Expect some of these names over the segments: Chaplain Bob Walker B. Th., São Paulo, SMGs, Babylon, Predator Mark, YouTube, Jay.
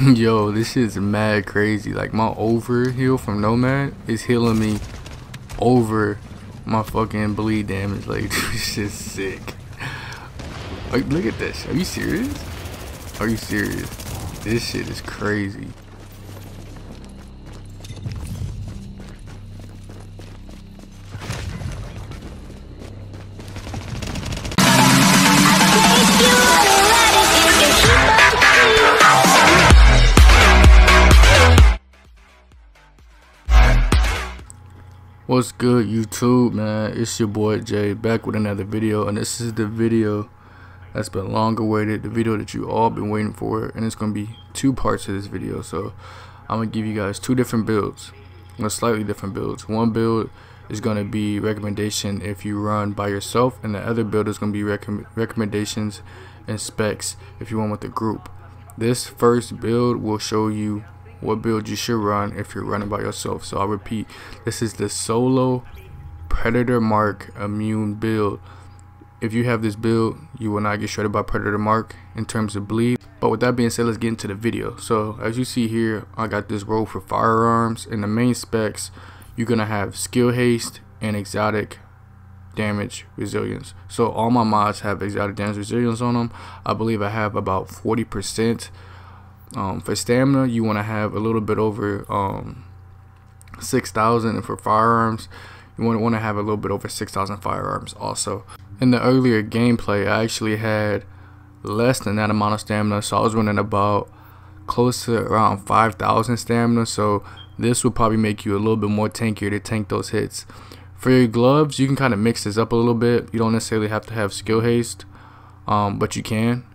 Yo, this shit's mad crazy. Like, my over heal from Nomad is healing me over my fucking bleed damage. Like, this shit's sick. Like, look at this. Are you serious? Are you serious? This shit is crazy. What's good, YouTube, man? It's your boy Jay back with another video, and this is the video that's been long awaited, the video that you all been waiting for, and it's gonna be two parts of this video. So I'm gonna give you guys two different builds, slightly different builds. One build is gonna be recommendation if you run by yourself, and the other build is gonna be recommendations and specs if you run with the group. This first build will show you what build you should run if you're running by yourself. So I'll repeat, this is the solo Predator Mark immune build. If you have this build, you will not get shredded by Predator Mark in terms of bleed. But with that being said, let's get into the video. So as you see here, I got this roll for firearms, and the main specs, you're gonna have skill haste and exotic damage resilience. So all my mods have exotic damage resilience on them. I believe I have about 40%. For stamina, you want to have a little bit over 6,000, and for firearms, you want to have a little bit over 6,000 firearms also. In the earlier gameplay, I actually had less than that amount of stamina, so I was running about close to around 5,000 stamina, so this will probably make you a little bit more tankier to tank those hits. For your gloves, you can kind of mix this up a little bit. You don't necessarily have to have skill haste, but you can.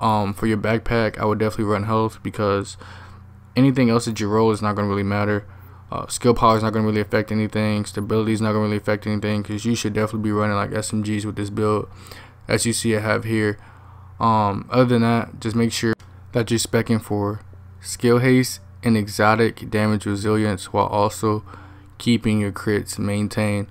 For your backpack, I would definitely run health, because anything else that you roll is not going to really matter. Skill power is not going to really affect anything. Stability is not going to really affect anything, because you should definitely be running like SMGs with this build, as you see I have here. Other than that, just make sure that you're speccing for skill haste and exotic damage resilience, while also keeping your crits maintained.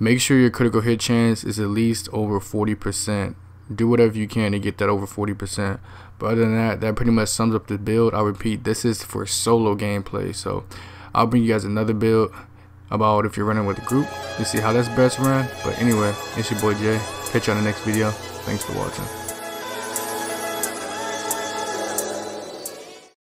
Make sure your critical hit chance is at least over 40%. Do whatever you can to get that over 40%. But other than that, that pretty much sums up the build. I repeat, this is for solo gameplay. So I'll bring you guys another build about if you're running with a group to see how that's best run. But anyway, it's your boy Jay. Catch you on the next video. Thanks for watching.